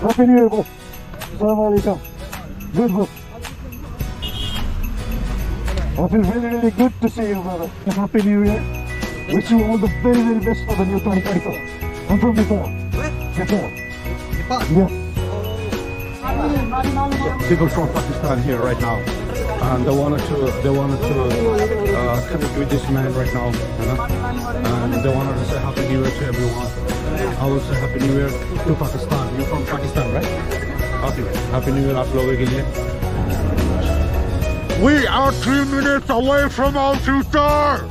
Happy New Year, boss. Assalamu alaikum. Good, boss. I feel really, really good to see you, brother. Happy New Year. Wish you all the very, very best for the new 2024. I'm from Nepal. Where? Nepal. Nepal? Yeah. People from Pakistan here right now. And they wanted to connect with this man right now, you know? And they wanted to say Happy New Year to everyone. I will say Happy New Year to Pakistan. You're from Pakistan, right? Happy New Year, aap logo ke liye. We are 3 minutes away from Al-Futar.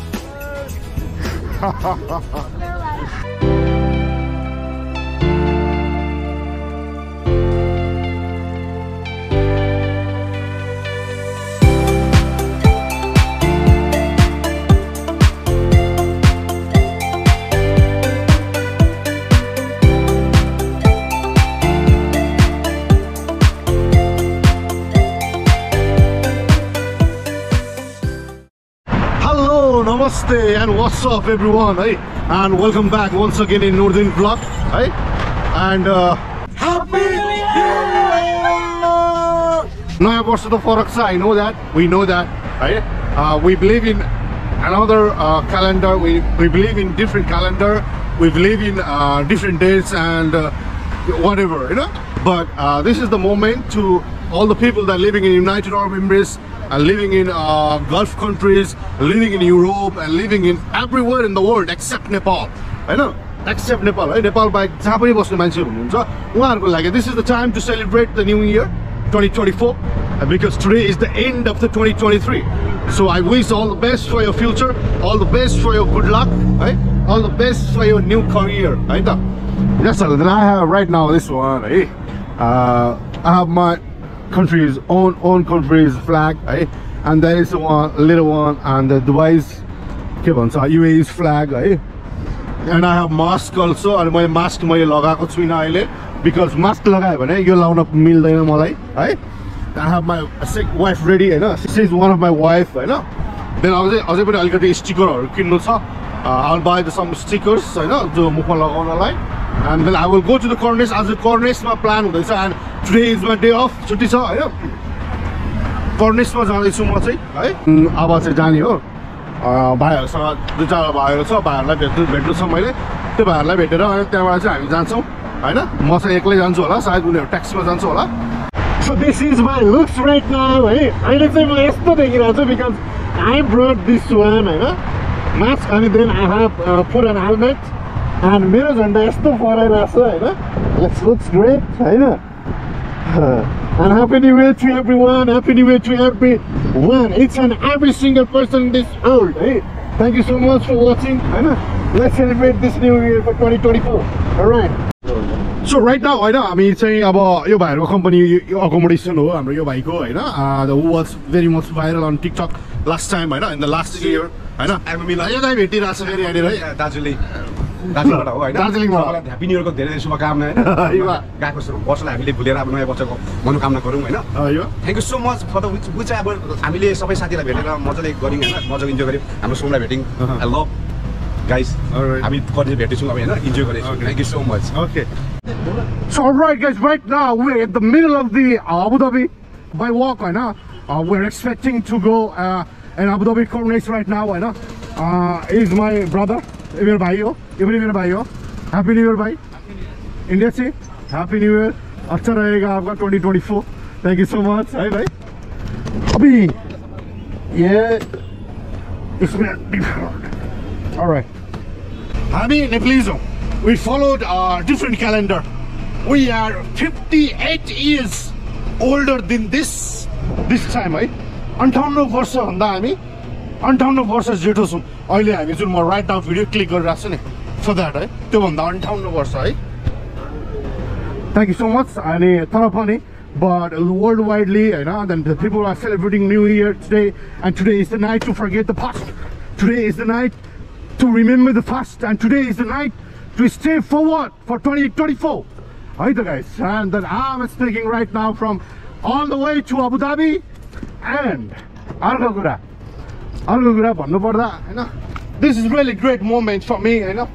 Namaste and what's up everyone, hey? And welcome back once again in Northern Vlog, hey? And Happy New Year! Naya Barsha to Farak Sa, I know that, we know that, right? We believe in another calendar, we believe in different calendar, we believe in different dates and whatever, you know? But this is the moment to all the people that are living in United Arab Emirates, and living in Gulf countries, living in Europe, and living in everywhere in the world except Nepal. I know, except Nepal. Right? Nepal by Japanese Muslim man. This is the time to celebrate the new year, 2024, because today is the end of the 2023. So I wish all the best for your future, all the best for your good luck, right? All the best for your new career. Right? Yes, sir. Then I have right now this one. Hey, I have my country's own country's flag, right? And there is one little one, and the Dubai's UAE's flag, right? And I have mask also, and my mask I lagako chuina, because mask lagayo bhane yo launa mildaina malai, right? I have my sick wife ready, you know? She's one of my wife, you know? Then I was able to get the sticker kinnu cha. I'll buy some stickers, you know, jo mukma lagaunalai, and then I will go to the Cornish as the Cornish my plan, and today is my day off. Chutti cha, you know. Cornish ma janaichu ma chai, hai. Aba chai jani ho. Bhaiharuसँग दुई चार भाइहरु छ, भाइहरुलाई भेट्नु छ मैले. त्यो भाइहरुलाई भेटेर अनि त्यहाँबाट चाहिँ हामी जान्छौं, हैन? म चाहिँ एक्लै जान्छु होला, सायद उनीहरु ट्याक्सीमा जान्छ होला. So this is my looks right now, hey. अहिले चाहिँ म यस्तो देखिरहेको छु because I brought this one, Hahn? Mask, and then I have put an helmet and mirror and esto for it. This looks great, I know. And Happy New Year to everyone, Happy New Year to everyone, each and every single person in this world. Hey, thank you so much for watching. I know. Let's celebrate this new year for 2024. Alright. So right now, I know, I mean, saying about your company accommodation, the who was very much viral on TikTok last time, I know, in the last year. I mean, I waited as a very idea, right? That's really Happy New York. There is a camera. You are Gakos, I believe, Bulera. Thank you so much for the whichever Amelia Sabasati, Mozart, Goring, and Mozart enjoy. I'm so waiting. I love guys. All right. I mean, for the petition, enjoy. Thank you so much. Okay. So, all right, guys, right now we're at the middle of the Abu Dhabi by walk. I know we're expecting to go. And Abu Dhabi Cornish right now, I know, is my brother, Emir Bhaiyo. Emir Bhaiyo, Happy New Year, Bhai. India se, Happy New Year. Acha rahega aapka 2024. Thank you so much. Hi, Bhai. Abhi, yeah, it's different. All right. Hami Nepalese, we followed a different calendar. We are 58 years older than this time, right? 58 वर्ष भन्दा हामी 58 वर्ष जेठो छौं अहिले हामी जुन म राइट डाउन भिडियो क्लिक गरिराछ नि सो दैट है त्यो भन्दा 58 वर्ष है थ्यांक यू सो मच अनि तर पनि but world widely you know then the people are celebrating new year today and today is the night to forget the past today is the night to remember the past and today is the night to stay forward for 2024 hi there guys and then I'm speaking right now from all the way to Abu Dhabi and this is really great moment for me, you know,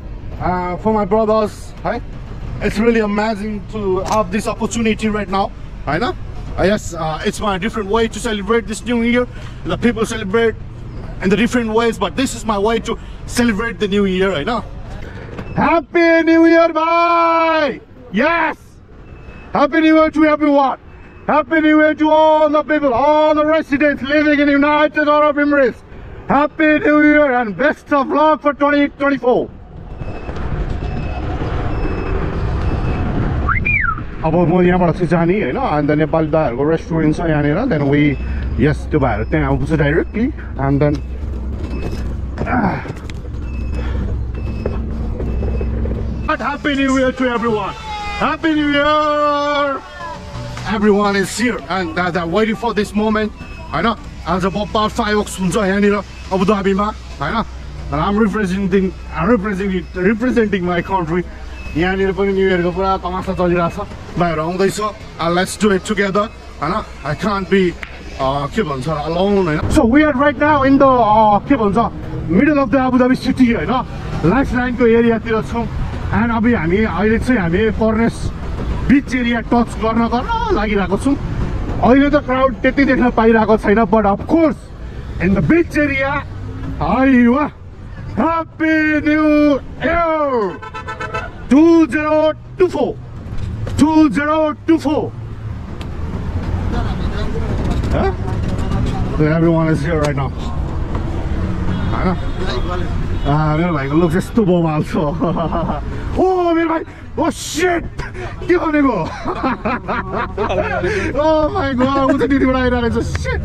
for my brothers, right? It's really amazing to have this opportunity right now. I know. Yes, it's my different way to celebrate this new year. The people celebrate in the different ways, but this is my way to celebrate the new year right now. Happy New Year, bye! Yes! Happy New Year to everyone. Happy New Year to all the people, all the residents living in United Arab Emirates. Happy New Year and best of luck for 2024. अब म यहाँबाट चाहिँ जाने हैन and then Nepali दाइहरुको restaurant छ यहाँ then we yes to buy त्यहाँ आउँछ directly and then Happy New Year to everyone. Happy New Year. Everyone is here and they're waiting for this moment. I know as a Bopar 5 o'clock हुन्छ यहाँ Abu Dhabi मा हैन and I'm representing my country. Yeah, let's do it together. I can't be alone. So we are right now in the middle of the Abu Dhabi city here, lifeline area, and I forest beach area touch the crowd, but of course in the beach area, Happy New Year 2024 2024. Huh? So everyone is here right now. I know. Look, just two bomb also. Oh, my! Oh shit! Give me go. Oh my God! What did you do? I did it. Shit!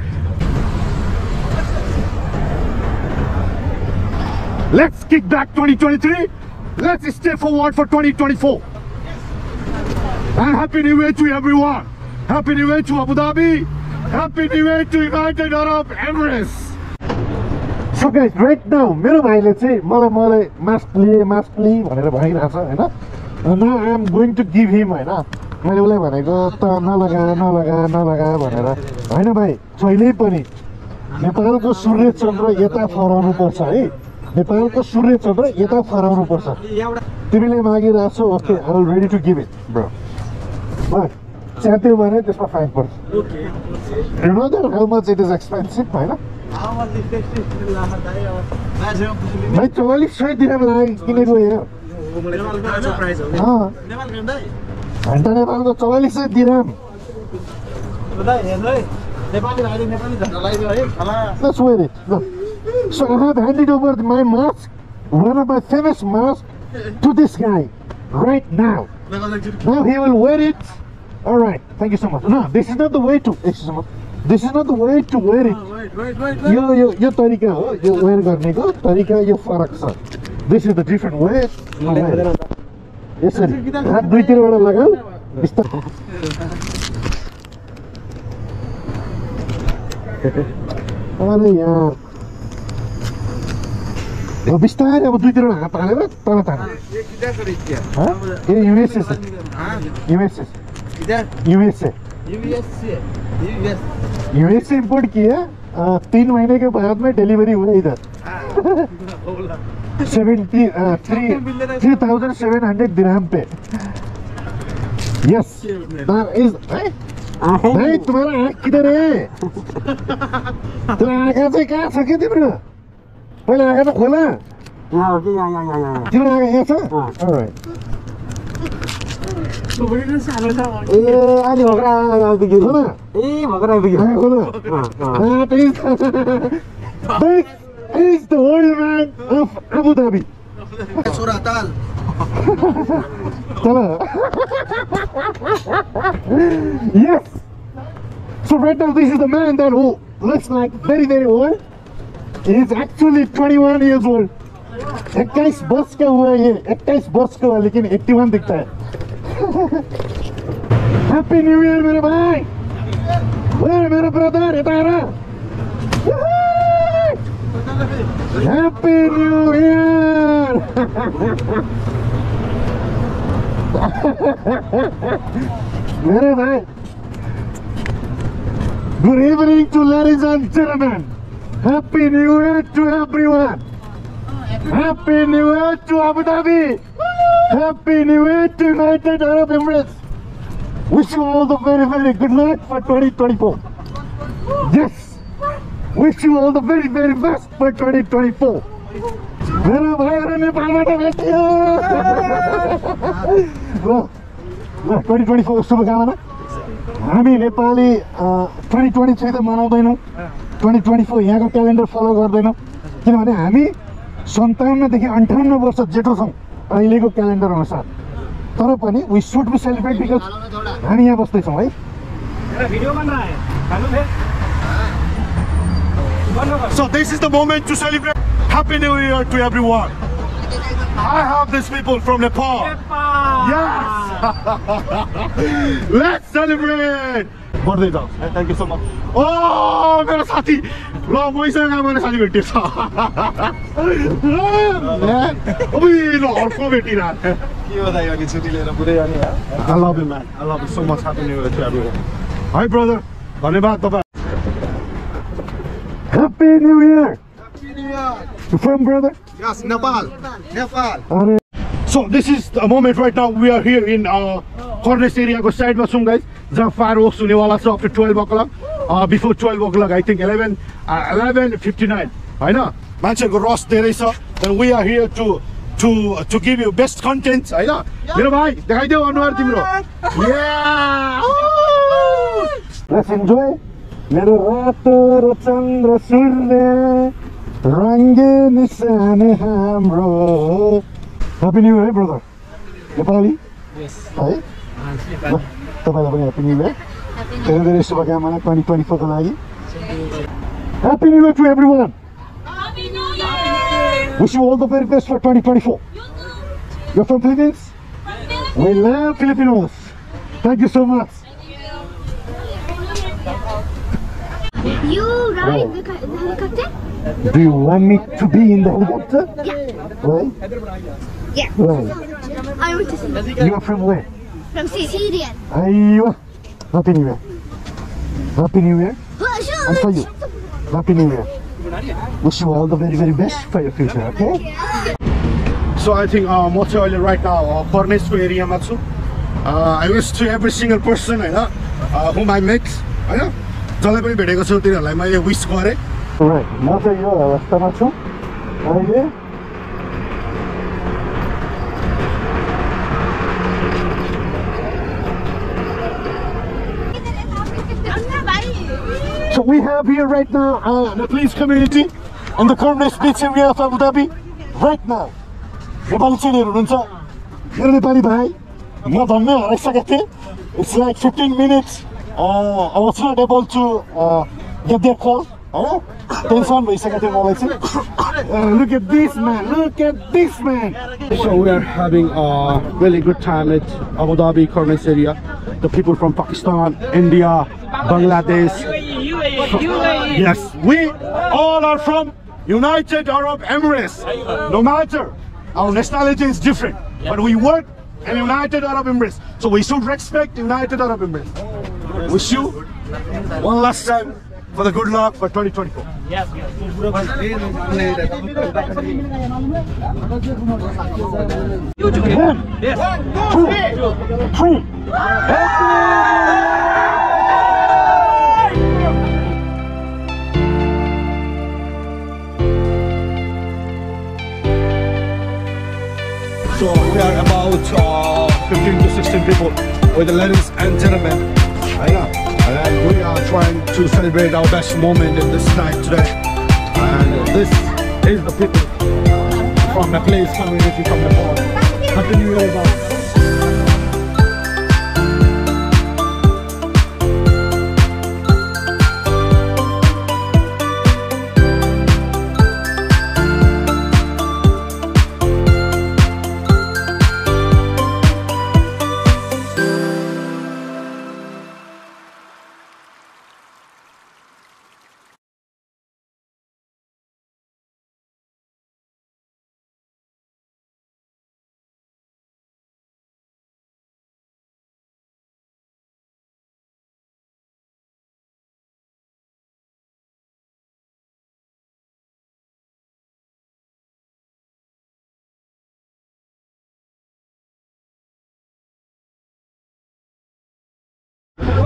Let's kick back 2023. Let's step forward for 2024. And Happy New Year to everyone. Happy New Year to Abu Dhabi. Happy New Year to United Arab Emirates. So guys, right now, मेरो भाइले चाहिँ मलाई mask लिए भनेर भनिरहेछ हैन? And now I am going to give him हैन? मैले उलाई भनेको त नलगा भनेर हैन भाइ, जहिले पनि नेपालको सूर्य चन्द्र यता फहराउनु पर्छ है। नेपालको सूर्य चन्द्र यता फहराउनु पर्छ तिमीले मागिराछौ okay I am ready to give it bro but चाहते भने त्यसमा फाइन पर्छ okay you know that how much it is expensive हैन how much it is Lama दाइ अब बाजेको पुछिले भाइ 4400 दिनमा लाग किनेको हेर नेपालको प्राइस हो नेपाल घण्टा घण्टा नेपालको 4400 दिरहम दाइ हेर्नु है नेपाली भाइले नेपाली झण्डा लगाइदियो है खाला let's wear it. So I have handed over my mask, one of my famous masks, to this guy right now. Now he will wear it. Alright, thank you so much. No, this is not the way to wear it. Wait. Your tarika, your wear garnego, tarika your faraksa. This is the different way. Yes sir. Hat dui tira wala lagau. अब बिस्तारै अब दुई तिरवटा हात हालेर तल तान ए किदा गरे क्या ए यूएसएस यूएसएस किदा यूएसए यूएसए यूएसए इंपोर्ट किया 3 महीने के बाद में डिलीवरी हुआ इधर 3700 दिरहम पे यस दैट इज भाई तुम्हारा आंख किधर है तुम्हारा आंख से कहां सके तिम्रो. Well, I have a cola. Yeah. Do you want to have it? All right. So, what is this? That is the old man of Abu Dhabi. Suratal. Yes. So, right now, this is the man that who looks like very, very old. He is actually 21 years old. 21 बस का हुआ ये, 21 बस का है लेकिन 81 दिखता है. Happy New Year मेरे भाई. Where मेरा brother है तारा? Happy New Year. मेरे भाई. Good evening to ladies and gentlemen. Happy New Year to everyone! Happy New Year to Abu Dhabi! Happy New Year to United Arab Emirates. Wish you all the very, very good luck for 2024. Yes. Wish you all the very, very best for 2024. Well, 2024 Shubhakamana. हामी नेपाली 2023 त मनाउँदैनौ 2024 यहाँको calendar फलो गर्दैनौ किनभने हामी 57 देखि 58 वर्ष जेठो छौं अहिलेको क्यालेन्डर अनुसार तर पनि we should be celebrate because हामी यहाँ बस्दै छौं है एउटा भिडियो बन रहा है हेलो थे so this is the moment to celebrate happy new year to everyone I have this people from Nepal yes Let's celebrate! Birthday dog. Thank you so much. Oh, my sati. Lo, my son, I my sati birthday. Man, abhi lo, orko beti na. Kya bata yaar, kichhuti le na pure yani yaar. I love you, man. I love you so much. Happy New Year to everyone. Hi, brother. Dhanyabad tapa. Happy New Year. Happy New Year. You from brother? Yes, Nepal. Nepal. So this is the moment right now we are here in Cornish area go side ma chhau guys jaha fireworks hune wala cha up to 12 o'clock before 12 o'clock I think 11:59 haina mancheko rush dherai cha and we are here to give you best content haina mero bhai dekhai deu anuar timro yeah let's enjoy mero rato ro chandra surne range nisane hamro Happy New Year, brother. Nepali? Yes. Hi. Happy New Year. Happy New Year to everyone. Happy New Year. Wish you all the very best for 2024. You too. You're from Philippines? Yes. We love Filipinos. Thank you so much. Thank you. You ride the helicopter? Do you want me to be in the helicopter? Yeah. Right? Yeah. Right. I want to see. You are from where? From Syria. Happy New Year. Happy New Year. And for you. Happy New Year. Wish you all the very, very best for your future, okay? So I think Mocha right now, Cornish area Matsu. I wish to every single person whom I met. I wish for it. Alright, Mocha Matsu. Right So we have here right now Nepalese community in the Cornish beach area of Abu Dhabi right now. It's like 15 minutes. I was not able to get their call. Look at this man, look at this man. So we are having a really good time at Abu Dhabi, Cornish area. The people from Pakistan, India, Bangladesh. Yes, we all are from United Arab Emirates. No matter, our nationality is different, but we work in United Arab Emirates. So we should respect United Arab Emirates. Wish you one last time for the good luck for 2024. Yes, yes. 1, 2, 3. So we are about 15 to 16 people with the ladies and gentlemen. And we are trying to celebrate our best moment in this night today. And this is the people from the place community from the board. Happy New Year, guys.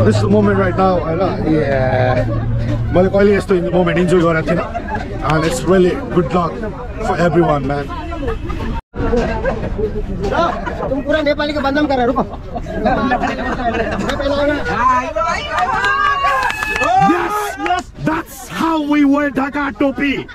This is the moment right now. Yeah. In the moment, enjoy it. And it's really good luck for everyone, man. Yes, yes, that's how we wear Dhaka topi.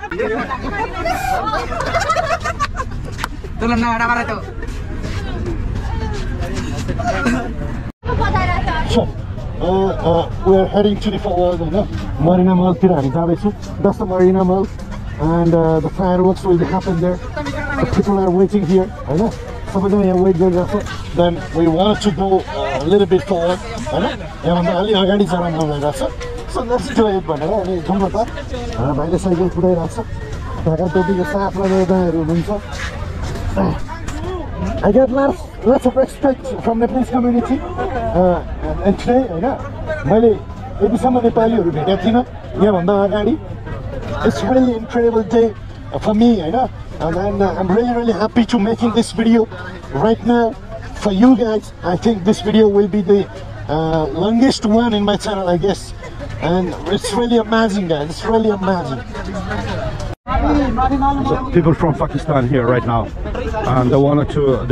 So, we are heading to the Marina Mall. That's the Marina Mall, and the fireworks will happen there. The people are waiting here. I know. Some of them are waiting there. Then we wanted to go a little bit forward. So let's do it. I get lots of respect from the police community. And today, it's a really incredible day for me. And I'm really happy to making this video right now for you guys. I think this video will be the longest one in my channel, I guess. And it's really amazing, guys. It's really amazing. So people from Pakistan here right now, and they wanted to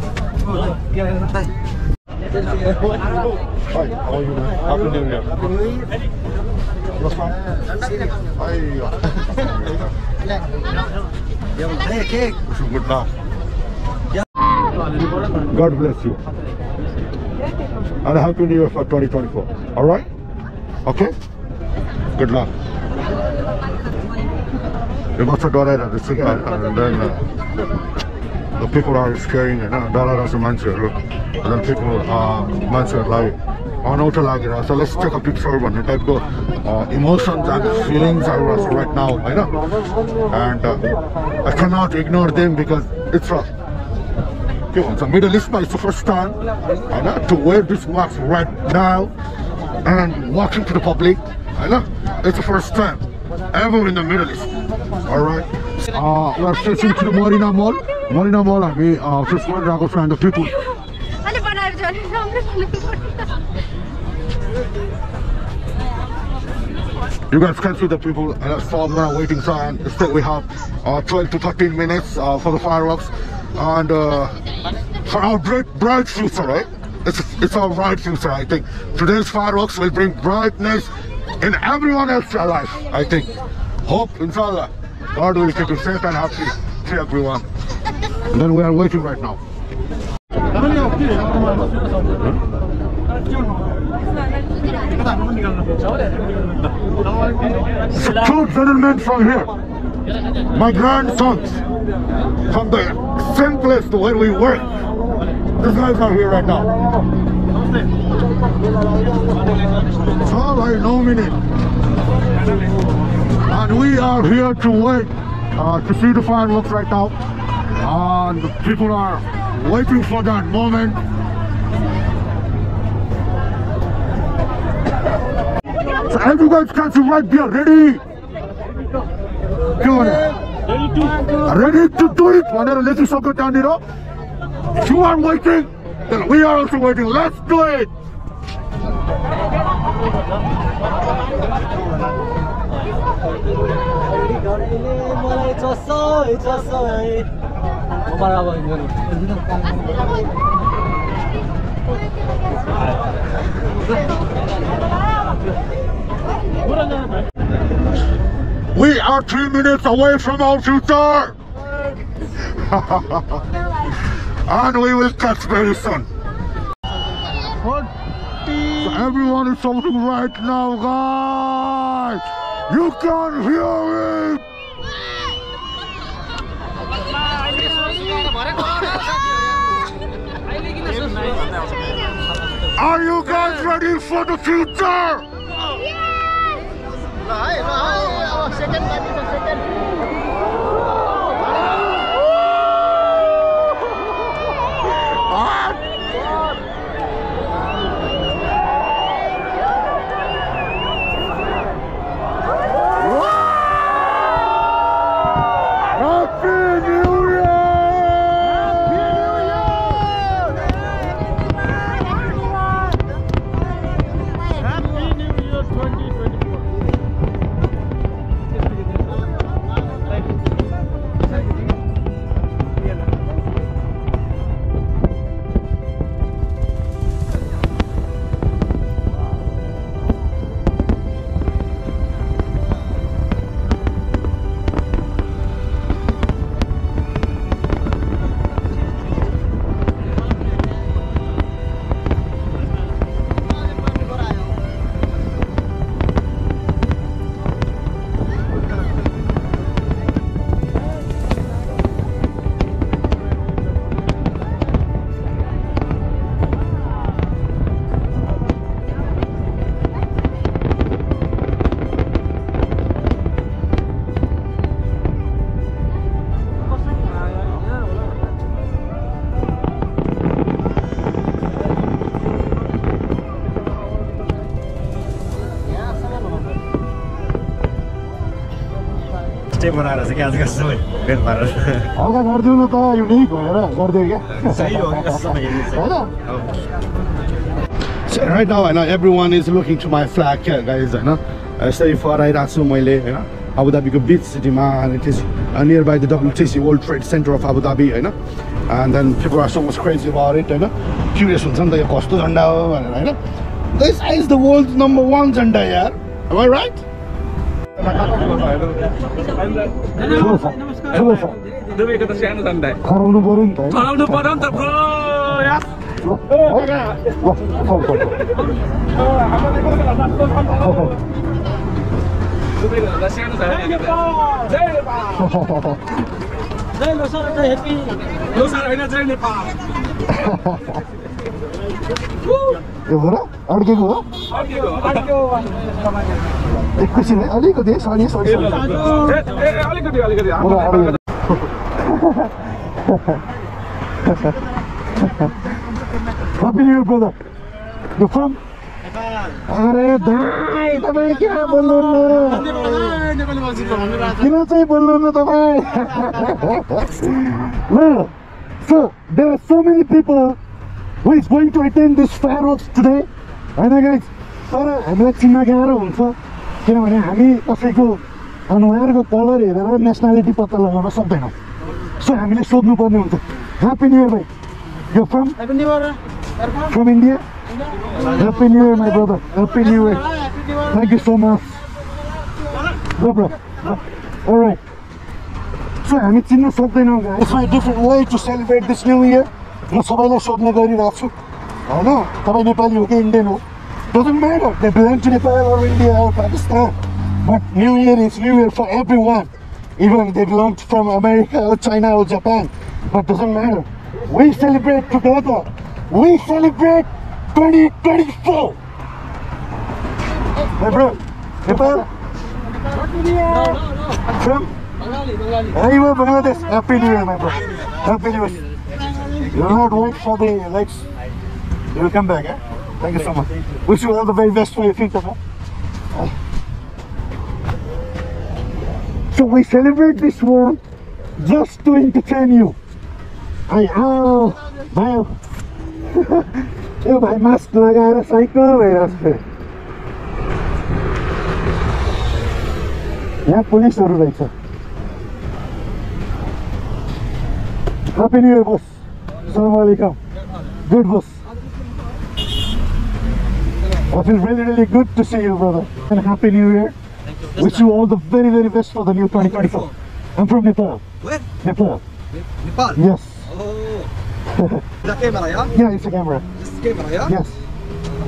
Hey, cake. Good luck. God bless you. And a Happy New Year for 2024. Alright? Okay? Good luck. You must have got it. And then the people are scaring, and then people are like, so let's take a picture of the type of emotions and feelings are also right now, and I cannot ignore them because it's rough. So Middle East is the first time to wear this mask right now and walking to the public. It's the first time ever in the Middle East. Alright, we are facing to the Marina Mall. Marina Mall, we are first one and the people. You guys can see the people and the waiting sign. Instead we have 12 to 13 minutes for the fireworks, and for our bright future, right? It's our bright future, I think. Today's fireworks will bring brightness in everyone else's life, I think. Hope, inshallah, God will keep you safe and happy. See everyone. And then we are waiting right now. So two gentlemen from here, my grandsons, from the same place to where we work. These guys are here right now. All by no minute. And we are here to wait to see the fireworks right now. And the people are waiting for that moment. So everybody's catching right there, ready? Ready to do it. If you are waiting, then we are also waiting. Let's do it. We are 3 minutes away from Al-Futar. And we will catch very soon. So everyone is shouting right now, guys. You can hear it. Are you guys ready for the future? So right now, everyone is looking to my flag, guys. So far, I Abu Dhabi beach city, and it is nearby the WTC World Trade Center of Abu Dhabi, and then people are so much crazy about it, curious on something cost to Zanda. This is the world's #1 Zanda, am I right? Happy New Year, brother. You're from? Nepal. So, there are so many people who is going to attend this fireworks today. And guys, nationality. So, Happy New Year, bhai. You're from? From India? Happy New Year, my brother. Happy New Year. Thank you so much. Bro, bro. Alright. So, I'm going to it's my different way to celebrate this New Year. I'm going to show you how Nepali or Indian. Doesn't matter. They belong to Nepal or India or Pakistan. But New Year is New Year for everyone. Even if they belong from America or China or Japan. But doesn't matter. We celebrate together. We celebrate 2024. Hey bro, Nepal? From? Hey, you are Bangladesh. Happy New Year, my bro. Happy New Year. You will not wait for the lights. You will come back, eh? Thank you so much. Wish you all the very best for your future, huh? So we celebrate this war just to entertain you. I ow, bye. Yo, bhai, mask lagara cycle bhairako chha. Yaha police haru rahechha. Happy New Year, boss. Assalamu alaikum. Good, boss. I feel really, really good to see you, brother. And Happy New Year. Wish you all the very, very best for the new 2024. I'm from Nepal. Where? Nepal. Nepal? Yes. Oh. The camera, yeah? Yeah, it's a camera. It's the camera, yeah? Yes.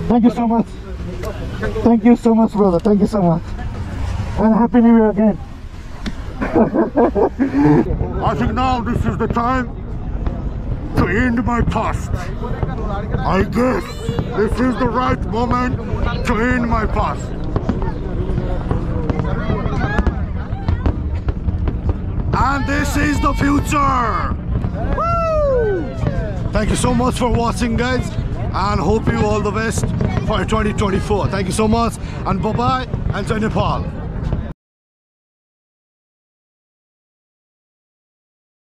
Thank you so much. Thank you so much, brother. Thank you so much. And Happy New Year again. I think now this is the time to end my past. I guess this is the right moment to end my past. And this is the future! Woo! Thank you so much for watching, guys, and hope you all the best for 2024. Thank you so much, and bye-bye, and to Nepal.